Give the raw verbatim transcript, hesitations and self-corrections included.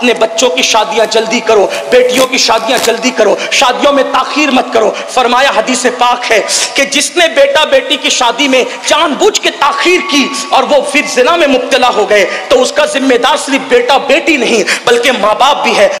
अपने बच्चों की शादियां जल्दी करो, बेटियों की शादियां जल्दी करो, शादियों में ताखीर मत करो। फरमाया हदीस पाक है कि जिसने बेटा बेटी की शादी में जानबूझ के ताखीर की और वो फिर ज़िना में मुब्तला हो गए तो उसका जिम्मेदार सिर्फ बेटा बेटी नहीं बल्कि माँ बाप भी है।